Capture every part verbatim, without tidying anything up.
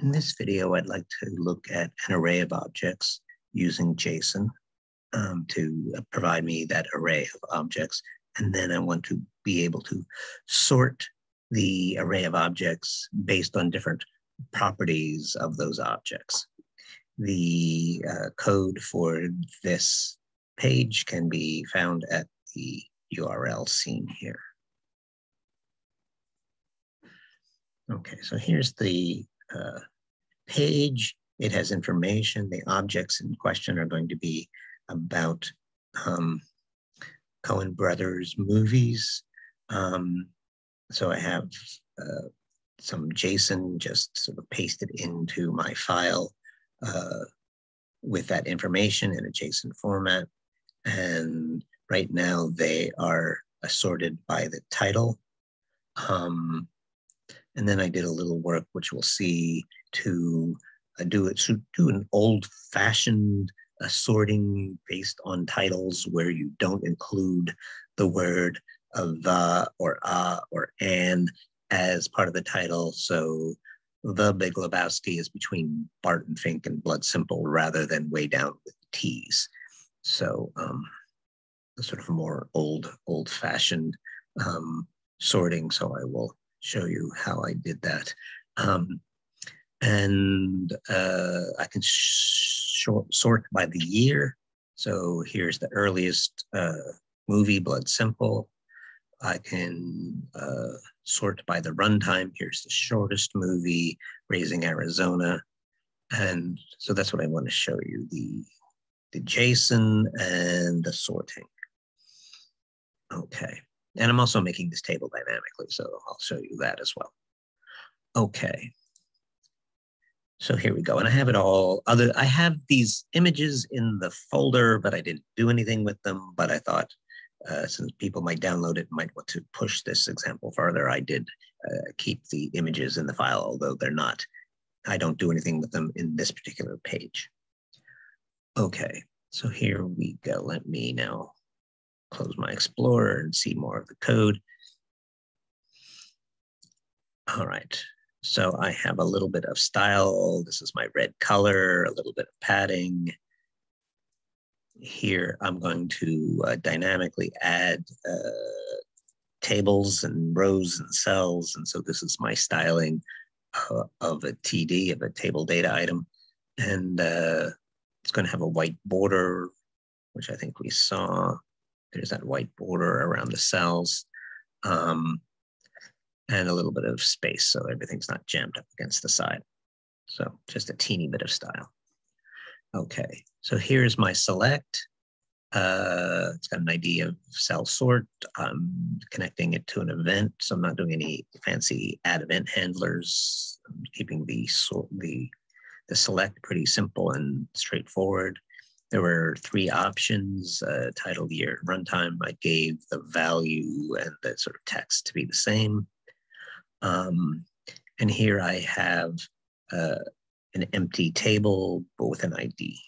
In this video, I'd like to look at an array of objects using JSON um, to provide me that array of objects. And then I want to be able to sort the array of objects based on different properties of those objects. The uh, code for this page can be found at the U R L seen here. Okay, so here's the uh, page. It has information. The objects in question are going to be about um, Coen Brothers movies. Um, so I have uh, some JSON just sort of pasted into my file uh, with that information in a JSON format. And right now they are assorted by the title. Um, And then I did a little work, which we'll see, to uh, do it to do an old-fashioned uh, sorting based on titles, where you don't include the word uh, the or a or an as part of the title. So The Big Lebowski is between Barton Fink and Blood Simple, rather than way down with T's. So um, sort of more old old-fashioned um, sorting. So I will show you how I did that. Um, and uh, I can sort by the year. So here's the earliest uh, movie, Blood Simple. I can uh, sort by the runtime. Here's the shortest movie, Raising Arizona. And so that's what I want to show you, the, the JSON and the sorting. Okay. And I'm also making this table dynamically, so I'll show you that as well. Okay, so here we go. And I have it all other, I have these images in the folder, but I didn't do anything with them. But I thought uh, since people might download it, might want to push this example further, I did uh, keep the images in the file, although they're not, I don't do anything with them in this particular page. Okay, so here we go. Let me now close my Explorer and see more of the code. All right, so I have a little bit of style. This is my red color, a little bit of padding. Here, I'm going to uh, dynamically add uh, tables and rows and cells. And so this is my styling uh, of a T D, of a table data item. And uh, it's gonna have a white border, which I think we saw. There's that white border around the cells um, and a little bit of space, so everything's not jammed up against the side. So just a teeny bit of style. Okay, so here's my select. Uh, it's got an I D of cell sort. I'm connecting it to an event, so I'm not doing any fancy add event handlers. I'm keeping the sort, the the select pretty simple and straightforward. There were three options, uh, title, year, runtime. I gave the value and the sort of text to be the same. Um, and here I have uh, an empty table, but with an I D.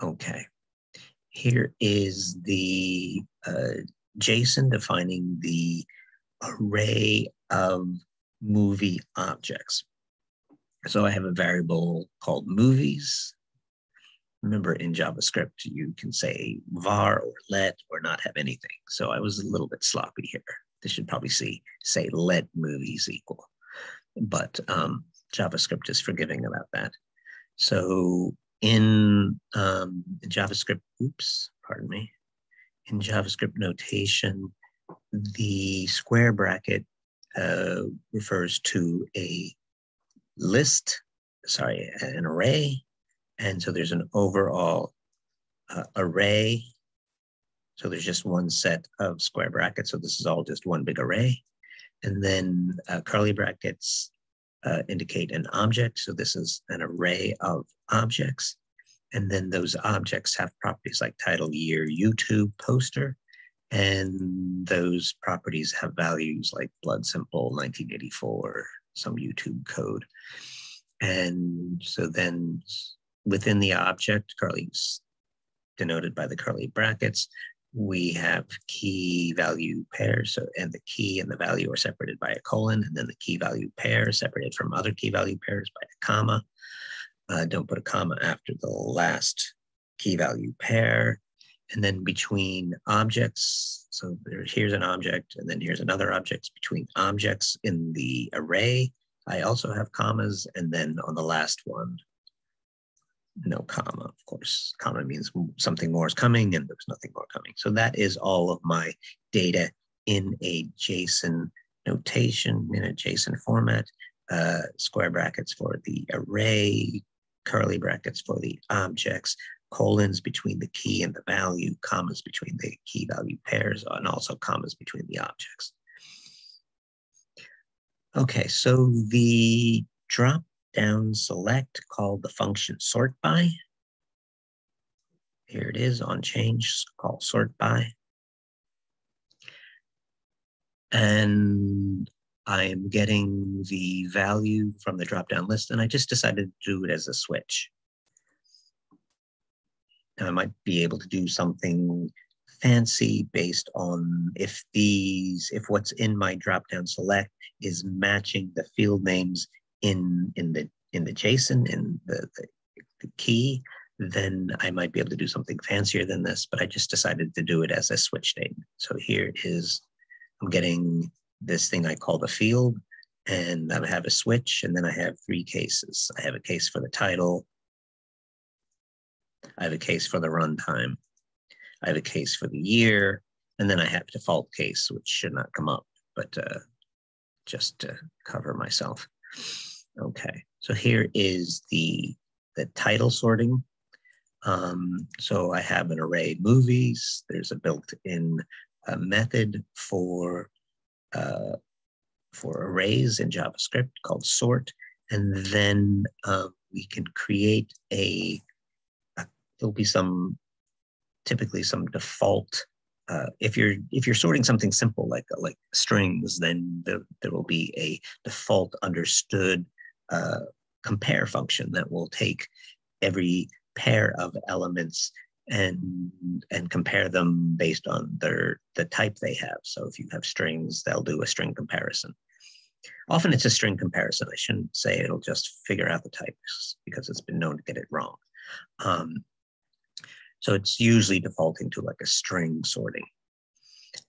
Okay, here is the uh, JSON defining the array of movie objects. So I have a variable called movies. Remember, in JavaScript, you can say var or let or not have anything. So I was a little bit sloppy here. This should probably see, say let movies equal. But um, JavaScript is forgiving about that. So in um, JavaScript, oops, pardon me. In JavaScript notation, the square bracket uh, refers to a list, sorry, an array. And so there's an overall uh, array. So there's just one set of square brackets. So this is all just one big array. And then uh, curly brackets uh, indicate an object. So this is an array of objects. And then those objects have properties like title, year, YouTube, poster. And those properties have values like Blood Simple, nineteen eighty-four, some YouTube code. And so then within the object, curly's denoted by the curly brackets, we have key value pairs, so, and the key and the value are separated by a colon, and then the key value pair is separated from other key value pairs by a comma. Uh, don't put a comma after the last key value pair. And then between objects, so there's, here's an object, and then here's another object. Between objects in the array, I also have commas, and then on the last one, no comma, of course. Comma means something more is coming, and there's nothing more coming. So that is all of my data in a JSON notation, in a JSON format. Uh, square brackets for the array, curly brackets for the objects, colons between the key and the value, commas between the key value pairs, and also commas between the objects. Okay, so the drop down select called the function sort by. Here it is on change, call sort by. And I am getting the value from the drop-down list, and I just decided to do it as a switch. Now I might be able to do something fancy based on if these, if what's in my drop-down select is matching the field names in in the in the JSON, in the, the, the key, then I might be able to do something fancier than this. But I just decided to do it as a switch statement. So here is, I'm getting this thing I call the field, and I have a switch, and then I have three cases. I have a case for the title, I have a case for the runtime, I have a case for the year, and then I have a default case, which should not come up, but uh, just to cover myself. Okay, so here is the, the title sorting. Um, so I have an array movies, there's a built-in uh, method for Uh, for arrays in JavaScript called sort, and then uh, we can create a, a. There'll be some, typically some default. Uh, if you're if you're sorting something simple like like strings, then there there will be a default understood uh, compare function that will take every pair of elements and and compare them based on their the type they have. So if you have strings, they'll do a string comparison. Often it's a string comparison. I shouldn't say it'll just figure out the types because it's been known to get it wrong. Um, so it's usually defaulting to like a string sorting,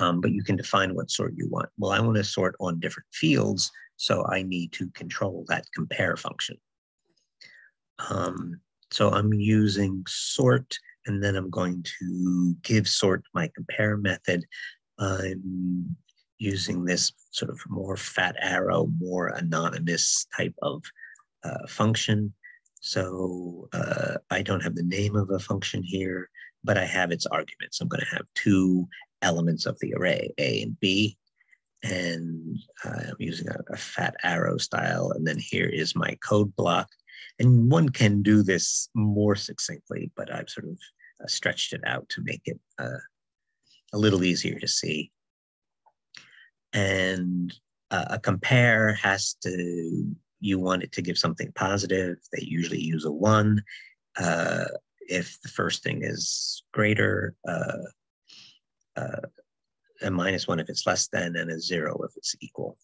um, but you can define what sort you want. Well, I want to sort on different fields, so I need to control that compare function. Um, so I'm using sort, and then I'm going to give sort my compare method. I'm using this sort of more fat arrow, more anonymous type of uh, function. So uh, I don't have the name of a function here, but I have its arguments. I'm going to have two elements of the array, A and B. And uh, I'm using a, a fat arrow style. And then here is my code block. And one can do this more succinctly, but I've sort of uh, stretched it out to make it uh, a little easier to see. And uh, a compare has to, you want it to give something positive. They usually use a one. Uh, if the first thing is greater, uh, uh, a minus one if it's less than, and a zero if it's equal.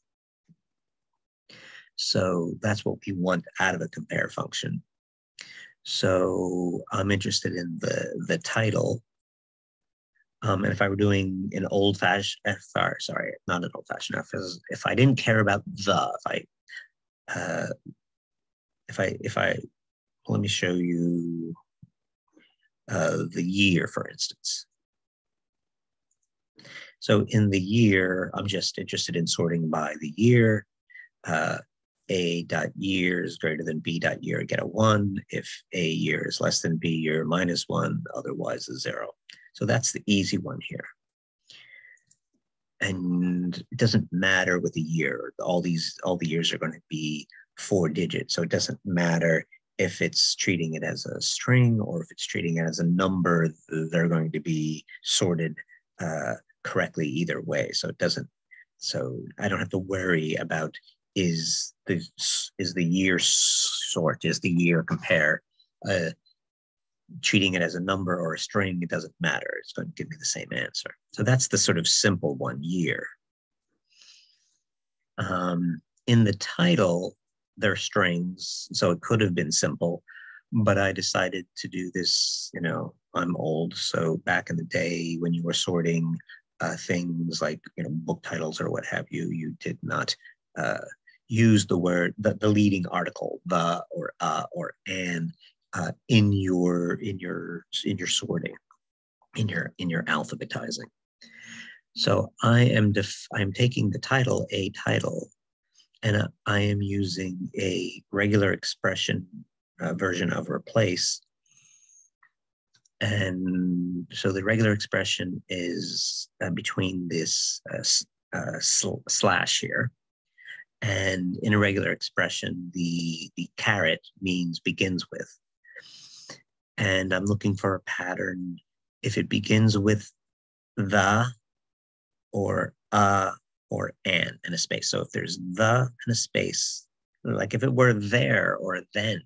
So that's what we want out of a compare function. So I'm interested in the, the title. Um, and if I were doing an old fashioned, sorry, not an old fashioned, if I didn't care about the, if I, uh, if I, if I, let me show you uh, the year, for instance. So in the year, I'm just interested in sorting by the year. Uh, A dot year is greater than B dot year, get a one. If A year is less than B year, minus one, otherwise a zero. So that's the easy one here. And it doesn't matter with the year. All these, all the years are going to be four digits. So it doesn't matter if it's treating it as a string or if it's treating it as a number, they're going to be sorted uh, correctly either way. So it doesn't, so I don't have to worry about is the, is the year sort, is the year compare uh, treating it as a number or a string, it doesn't matter. It's going to give me the same answer. So that's the sort of simple one, year. Um, in the title, there are strings, so it could have been simple, but I decided to do this, you know, I'm old. So back in the day when you were sorting uh, things like, you know, book titles or what have you, you did not uh, use the word, the, the leading article, the or uh, or an, uh, in your in your in your sorting, in your in your alphabetizing. So I am def I'm taking the title, a title, and I, I am using a regular expression uh, version of replace. And so the regular expression is uh, between this uh, uh, sl slash here, and in a regular expression, the the caret means begins with. And I'm looking for a pattern. If it begins with the or uh or an and a space. So if there's the and a space, like if it were there or then,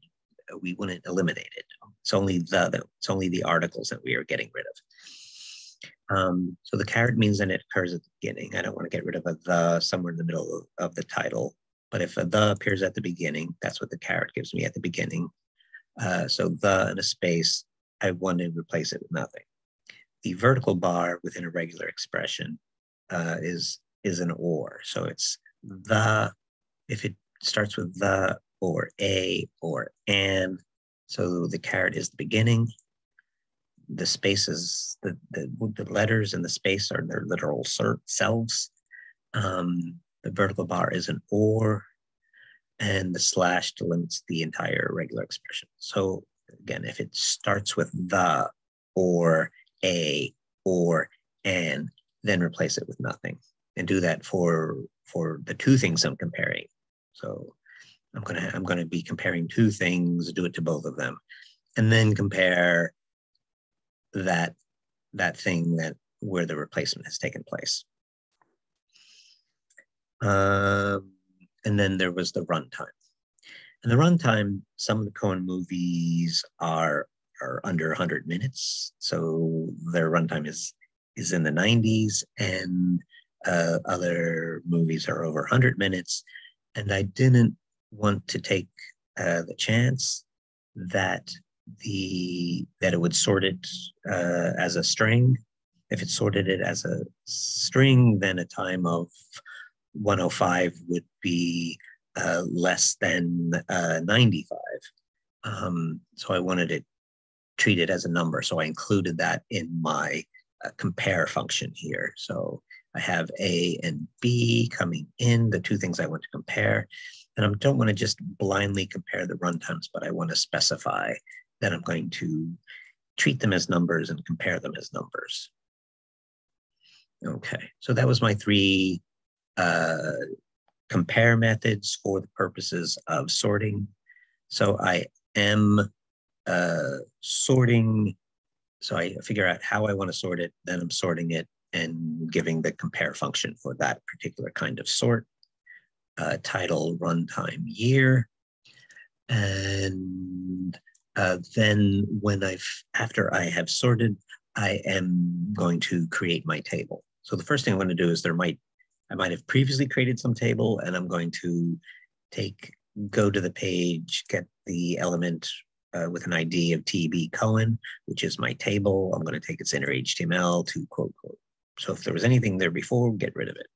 we wouldn't eliminate it. It's only the, the it's only the articles that we are getting rid of. Um, so the caret means that it occurs at the beginning. I don't want to get rid of a the somewhere in the middle of the title, but if a the appears at the beginning, that's what the caret gives me at the beginning. Uh, so the and a space, I want to replace it with nothing. The vertical bar within a regular expression Uh, is is an or, so it's the, if it starts with the or a or an, so the caret is the beginning, the spaces, the, the, the letters and the space are their literal selves, um, the vertical bar is an or, and the slash delimits the entire regular expression. So again, if it starts with the or a or an, then replace it with nothing, and do that for for the two things I'm comparing. So I'm gonna I'm gonna be comparing two things. Do it to both of them, and then compare that that thing that where the replacement has taken place. Um, and then there was the runtime, and the runtime. Some of the Coen movies are are under one hundred minutes, so their runtime is. is in the nineties, and uh, other movies are over one hundred minutes. And I didn't want to take uh, the chance that the that it would sort it uh, as a string. If it sorted it as a string, then a time of one oh five would be uh, less than uh, ninety-five. Um, so I wanted it treated as a number. So I included that in my A compare function here. So I have A and B coming in, the two things I want to compare. And I don't want to just blindly compare the runtimes, but I want to specify that I'm going to treat them as numbers and compare them as numbers. Okay, so that was my three uh, compare methods for the purposes of sorting. So I am uh, sorting. So I figure out how I want to sort it, then I'm sorting it and giving the compare function for that particular kind of sort, uh, title, runtime, year. And uh, then when I've, after I have sorted, I am going to create my table. So the first thing I'm going to do is there might, I might have previously created some table, and I'm going to take, go to the page, get the element Uh, with an I D of T B Coen, which is my table. I'm going to take its inner H T M L to quote, quote. So if there was anything there before, get rid of it.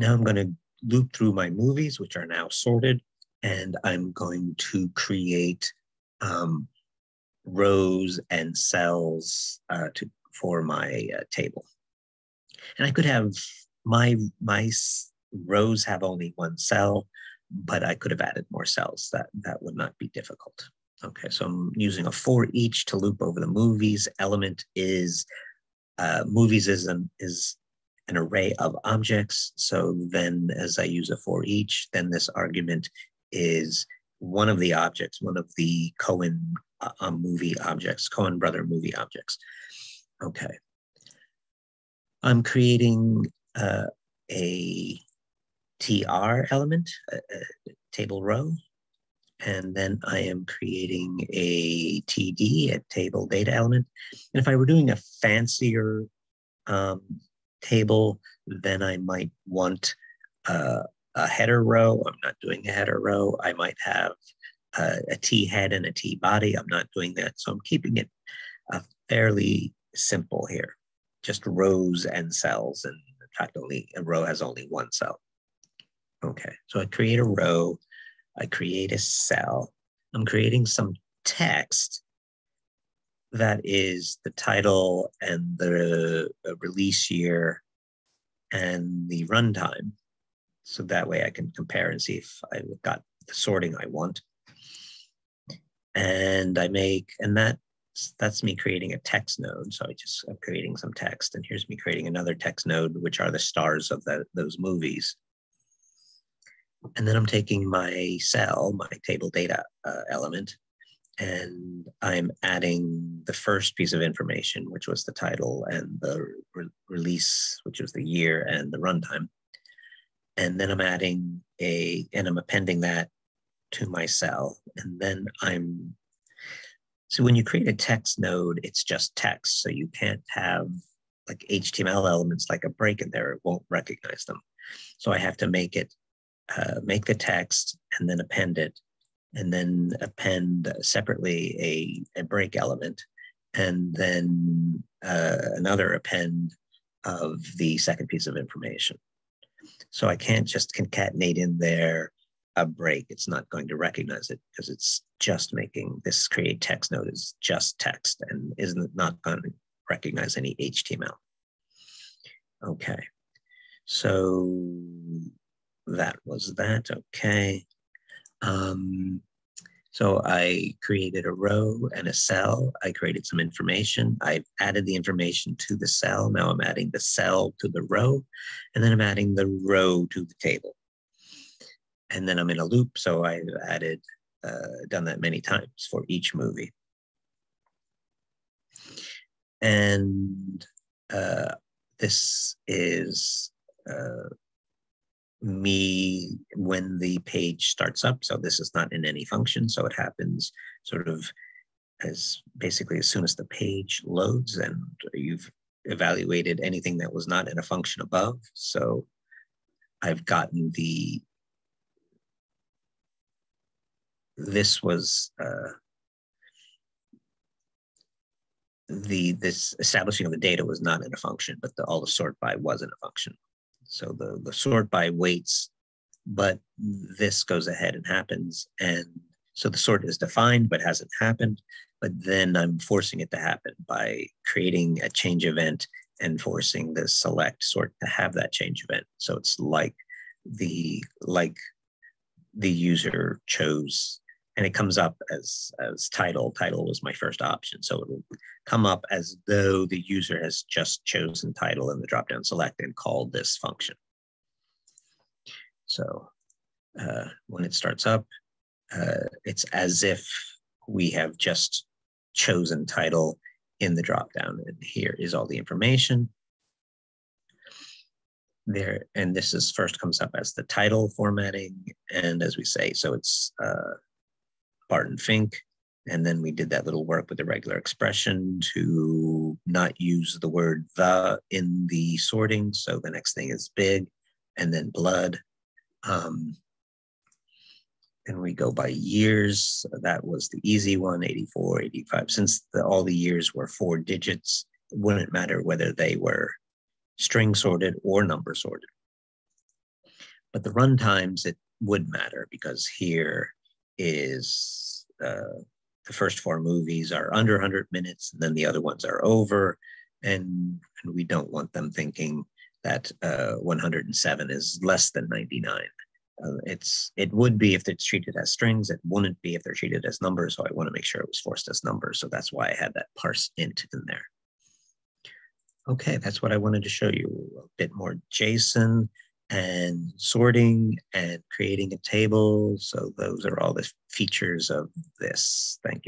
Now I'm going to loop through my movies, which are now sorted, and I'm going to create um, rows and cells uh, to, for my uh, table. And I could have my, my rows have only one cell, but I could have added more cells. That, that would not be difficult. Okay, so I'm using a for each to loop over the movies. Element is, uh, movies is an, is an array of objects. So then as I use a for each, then this argument is one of the objects, one of the Coen uh, movie objects, Coen brother movie objects. Okay. I'm creating uh, a T R element, a, a table row, and then I am creating a T D, a table data element. And if I were doing a fancier um, table, then I might want uh, a header row. I'm not doing a header row. I might have uh, a T head and a T body. I'm not doing that. So I'm keeping it uh, fairly simple here, just rows and cells. And in fact, only a row has only one cell. Okay, so I create a row, I create a cell, I'm creating some text that is the title and the release year and the runtime. So that way I can compare and see if I've got the sorting I want. And I make, and that, that's me creating a text node. So I just, I'm creating some text, and here's me creating another text node, which are the stars of the, those movies. And then I'm taking my cell, my table data uh, element, and I'm adding the first piece of information, which was the title and the re release, which was the year and the runtime. And then I'm adding a, and I'm appending that to my cell. And then I'm, so when you create a text node, it's just text. So you can't have like H T M L elements like a break in there, it won't recognize them. So I have to make it, Uh, make the text and then append it, and then append separately a, a break element, and then uh, another append of the second piece of information. So I can't just concatenate in there a break. It's not going to recognize it because it's just making this create text node is just text and isn't not going to recognize any H T M L. Okay, so that was that, okay. Um, so I created a row and a cell. I created some information. I've added the information to the cell. Now I'm adding the cell to the row, and then I'm adding the row to the table. And then I'm in a loop, so I've added, uh, done that many times for each movie. And uh, this is, uh, me when the page starts up. So this is not in any function. So it happens sort of as basically as soon as the page loads, and you've evaluated anything that was not in a function above. So I've gotten the, this was uh, the, this establishing of the data was not in a function, but the, all the sort by was in a function. So the, the sort by waits, but this goes ahead and happens. And so the sort is defined, but hasn't happened. But then I'm forcing it to happen by creating a change event and forcing the select sort to have that change event. So it's like the, like the user chose, and it comes up as, as title. Title was my first option. So it will come up as though the user has just chosen title in the dropdown select and called this function. So uh, when it starts up, uh, it's as if we have just chosen title in the dropdown. And here is all the information there. And this is first comes up as the title formatting. And as we say, so it's, uh, Barton Fink, and then we did that little work with the regular expression to not use the word the in the sorting. So the next thing is big, and then blood. Um, and we go by years. That was the easy one, eighty-four, eighty-five. Since the, all the years were four digits, it wouldn't matter whether they were string sorted or number sorted. But the run times, it would matter, because here is uh, the first four movies are under one hundred minutes, and then the other ones are over, and, and we don't want them thinking that uh, one hundred seven is less than ninety-nine. Uh, it's, it would be if it's treated as strings, it wouldn't be if they're treated as numbers, so I want to make sure it was forced as numbers, so that's why I had that parse int in there. Okay, that's what I wanted to show you, a bit more JSON and sorting and creating a table. So those are all the features of this. Thank you.